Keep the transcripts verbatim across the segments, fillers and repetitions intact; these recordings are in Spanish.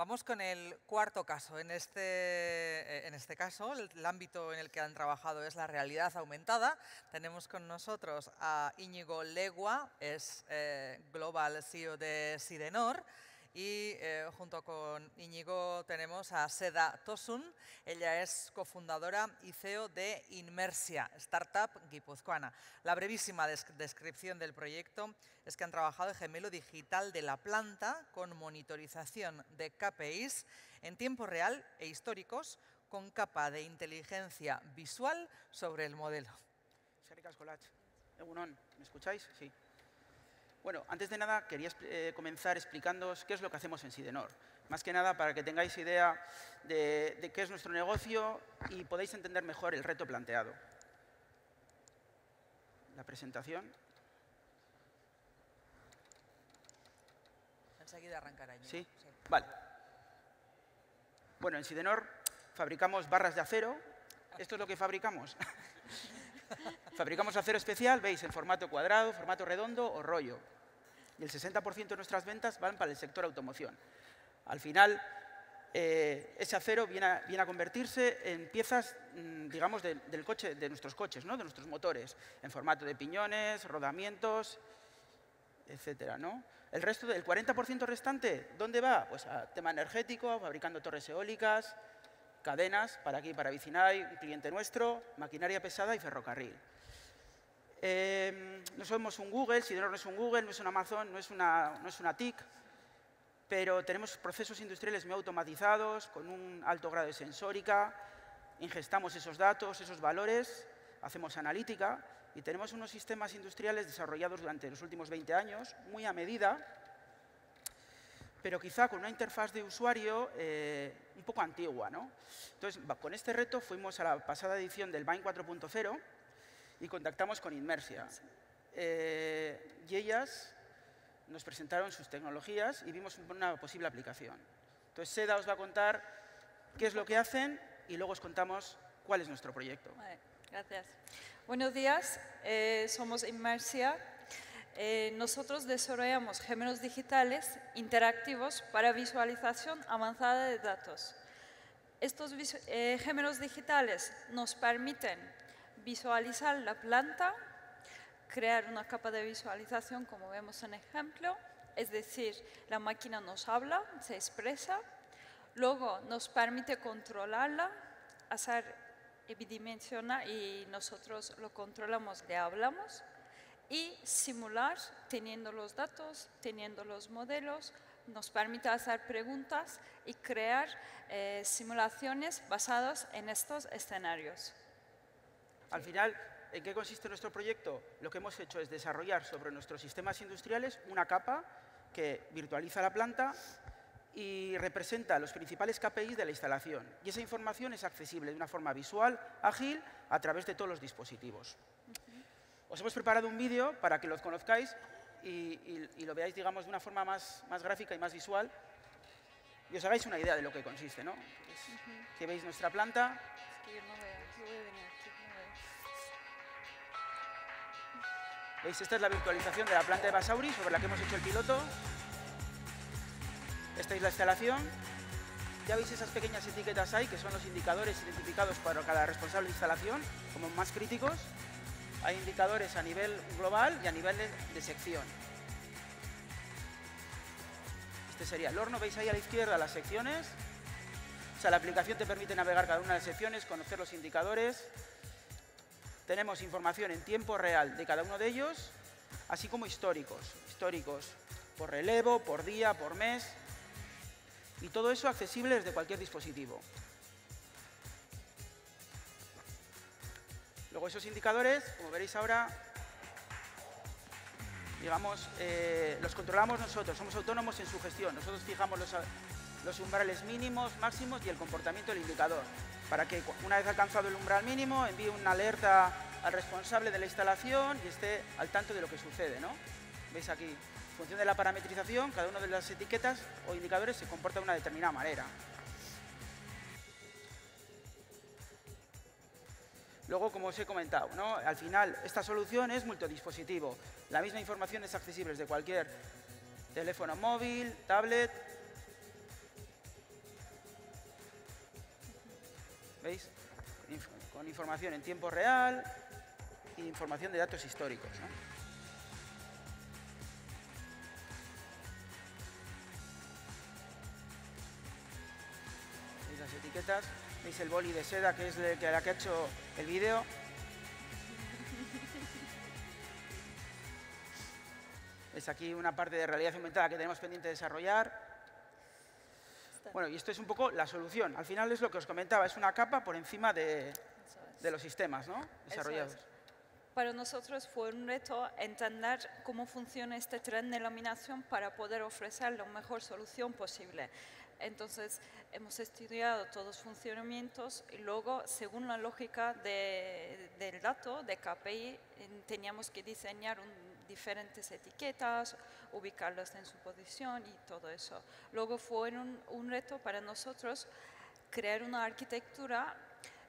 Vamos con el cuarto caso. En este, en este caso, el, el ámbito en el que han trabajado es la realidad aumentada. Tenemos con nosotros a Iñigo Legua, es eh, Global C E O de Sidenor. Y eh, junto con Iñigo tenemos a Seda Tosun. Ella es cofundadora y C E O de Inmersia, startup guipuzcoana. La brevísima des descripción del proyecto es que han trabajado el gemelo digital de la planta con monitorización de K P Is en tiempo real e históricos con capa de inteligencia visual sobre el modelo. ¿Me escucháis? Sí. Bueno, antes de nada quería eh, comenzar explicándoos qué es lo que hacemos en Sidenor. Más que nada para que tengáis idea de, de qué es nuestro negocio y podáis entender mejor el reto planteado. La presentación. Enseguida arrancará. ¿Sí? Sí. Vale. Bueno, en Sidenor fabricamos barras de acero. Esto es lo que fabricamos. Fabricamos acero especial, veis, en formato cuadrado, formato redondo o rollo. Y el sesenta por ciento de nuestras ventas van para el sector automoción. Al final, eh, ese acero viene a, viene a convertirse en piezas, digamos, de, del coche, de nuestros coches, ¿no? De nuestros motores, en formato de piñones, rodamientos, etcétera, ¿no? El resto del cuarenta por ciento restante, ¿dónde va? Pues a tema energético, fabricando torres eólicas, cadenas, para aquí, para Vicinay, un cliente nuestro, maquinaria pesada y ferrocarril. Eh, no somos un Google, Sidenor no es un Google, no es un Amazon, no es una, no es una T I C, pero tenemos procesos industriales muy automatizados, con un alto grado de sensórica, ingestamos esos datos, esos valores, hacemos analítica y tenemos unos sistemas industriales desarrollados durante los últimos veinte años, muy a medida, pero quizá con una interfaz de usuario eh, un poco antigua, ¿no? Entonces, con este reto fuimos a la pasada edición del Bind cuatro punto cero y contactamos con Inmersia. Eh, y ellas nos presentaron sus tecnologías y vimos una posible aplicación. Entonces, Seda os va a contar qué es lo que hacen y luego os contamos cuál es nuestro proyecto. Vale, gracias. Buenos días, eh, somos Inmersia. Eh, nosotros desarrollamos gemelos digitales interactivos para visualización avanzada de datos. Estos eh, gemelos digitales nos permiten visualizar la planta, crear una capa de visualización, como vemos en el ejemplo, es decir, la máquina nos habla, se expresa, luego nos permite controlarla, hacer bidimensional y nosotros lo controlamos, le hablamos, y simular, teniendo los datos, teniendo los modelos, nos permite hacer preguntas y crear eh, simulaciones basadas en estos escenarios. Al final, ¿en qué consiste nuestro proyecto? Lo que hemos hecho es desarrollar sobre nuestros sistemas industriales una capa que virtualiza la planta y representa los principales K P Is de la instalación. Y esa información es accesible de una forma visual, ágil, a través de todos los dispositivos. Uh-huh. Os hemos preparado un vídeo para que los conozcáis y, y, y lo veáis, digamos, de una forma más, más gráfica y más visual y os hagáis una idea de lo que consiste, ¿no? Pues, uh-huh. Que veis nuestra planta. Es que yo no veo, yo voy a venir aquí, no veo. ¿Veis? Esta es la virtualización de la planta de Basauri sobre la que hemos hecho el piloto. Esta es la instalación. Ya veis esas pequeñas etiquetas ahí, que son los indicadores identificados para cada responsable de instalación, como más críticos. Hay indicadores a nivel global y a nivel de, de sección. Este sería el horno. Veis ahí a la izquierda las secciones. O sea, la aplicación te permite navegar cada una de las secciones, conocer los indicadores. Tenemos información en tiempo real de cada uno de ellos, así como históricos. Históricos por relevo, por día, por mes. Y todo eso accesible desde cualquier dispositivo. Luego esos indicadores, como veréis ahora, digamos, eh, los controlamos nosotros, somos autónomos en su gestión. Nosotros fijamos los, los umbrales mínimos, máximos y el comportamiento del indicador, para que una vez alcanzado el umbral mínimo envíe una alerta al responsable de la instalación y esté al tanto de lo que sucede, ¿no? Veis aquí, en función de la parametrización, cada una de las etiquetas o indicadores se comporta de una determinada manera. Luego, como os he comentado, ¿no? Al final, esta solución es multidispositivo. La misma información es accesible desde cualquier teléfono móvil, tablet. ¿Veis? Inf con información en tiempo real e información de datos históricos, ¿no? ¿Veis las etiquetas? ¿Veis el boli de seda que es la que ha hecho el vídeo? Es aquí una parte de realidad aumentada que tenemos pendiente de desarrollar. Bueno, y esto es un poco la solución. Al final es lo que os comentaba, es una capa por encima de, de los sistemas, ¿no? Desarrollados. Para nosotros fue un reto entender cómo funciona este tren de laminación para poder ofrecer la mejor solución posible. Entonces, hemos estudiado todos los funcionamientos y luego, según la lógica de, del dato, de K P I, teníamos que diseñar un diferentes etiquetas, ubicarlas en su posición y todo eso. Luego fue un, un reto para nosotros crear una arquitectura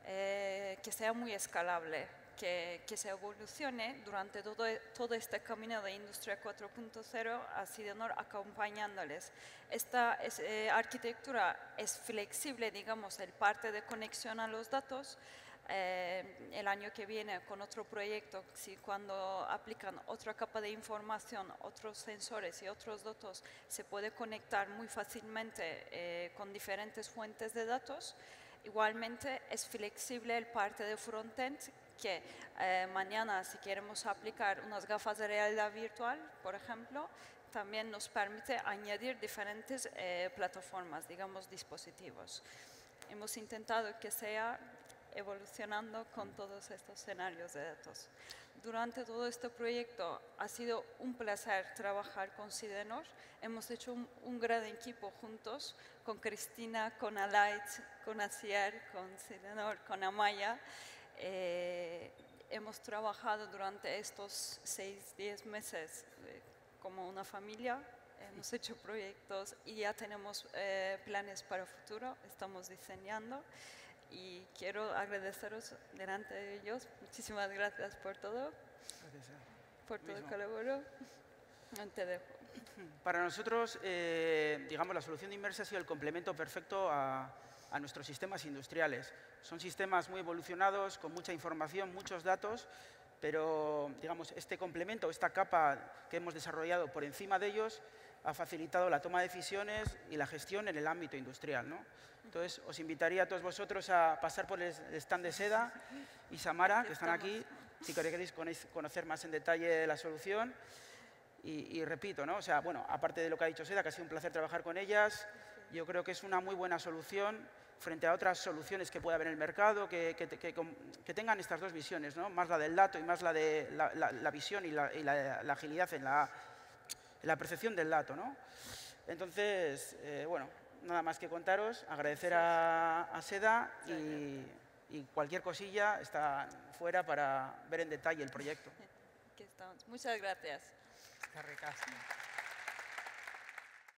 eh, que sea muy escalable, que, que se evolucione durante todo, todo este camino de Industria cuatro punto cero a Sidenor acompañándoles. Esta es, eh, arquitectura es flexible, digamos, el parte de conexión a los datos. Eh, el año que viene con otro proyecto, si cuando aplican otra capa de información, otros sensores y otros datos, se puede conectar muy fácilmente eh, con diferentes fuentes de datos. Igualmente, es flexible el parte de frontend que eh, mañana, si queremos aplicar unas gafas de realidad virtual, por ejemplo, también nos permite añadir diferentes eh, plataformas, digamos, dispositivos. Hemos intentado que sea evolucionando con todos estos escenarios de datos. Durante todo este proyecto ha sido un placer trabajar con Sidenor. Hemos hecho un, un gran equipo juntos, con Cristina, con Alight, con Asier, con Sidenor, con Amaya. Eh, hemos trabajado durante estos seis, diez meses eh, como una familia. Hemos hecho proyectos y ya tenemos eh, planes para el futuro, estamos diseñando. Y quiero agradeceros delante de ellos. Muchísimas gracias por todo. Gracias. Por todo el colaboro. No te dejo. Para nosotros, eh, digamos, la solución de Inmersia ha sido el complemento perfecto a, a nuestros sistemas industriales. Son sistemas muy evolucionados, con mucha información, muchos datos, pero, digamos, este complemento, esta capa que hemos desarrollado por encima de ellos, ha facilitado la toma de decisiones y la gestión en el ámbito industrial, ¿no? Entonces, os invitaría a todos vosotros a pasar por el stand de Seda y Samara, que están aquí, si queréis conocer más en detalle la solución. Y, y repito, ¿no? O sea, bueno, aparte de lo que ha dicho Seda, que ha sido un placer trabajar con ellas, yo creo que es una muy buena solución frente a otras soluciones que pueda haber en el mercado, que, que, que, que tengan estas dos visiones, ¿no? Más la del dato y más la de la, la, la visión y, la, y la, la agilidad en la... la percepción del dato, ¿no? Entonces, eh, bueno, nada más que contaros, agradecer a, a Seda y, y cualquier cosilla está fuera para ver en detalle el proyecto. Aquí estamos. Muchas gracias.